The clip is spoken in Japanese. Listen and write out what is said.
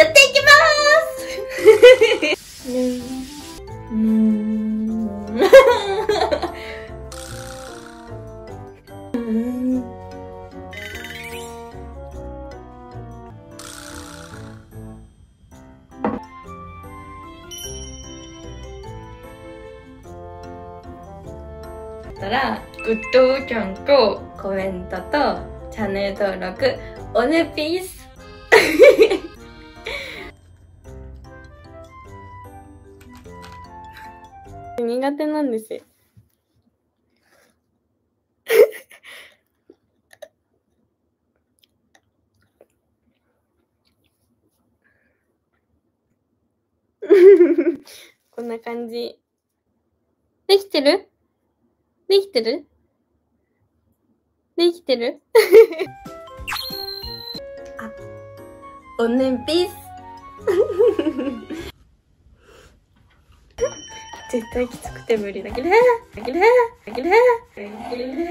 やっていきます。だったらグッドボタンとコメントとチャンネル登録おねぴーす。苦手なんですよ。こんな感じ。できてる？できてる？できてる？あ、おねぴーす。絶対きつくて無理だけど。だけど。だけど。だけど。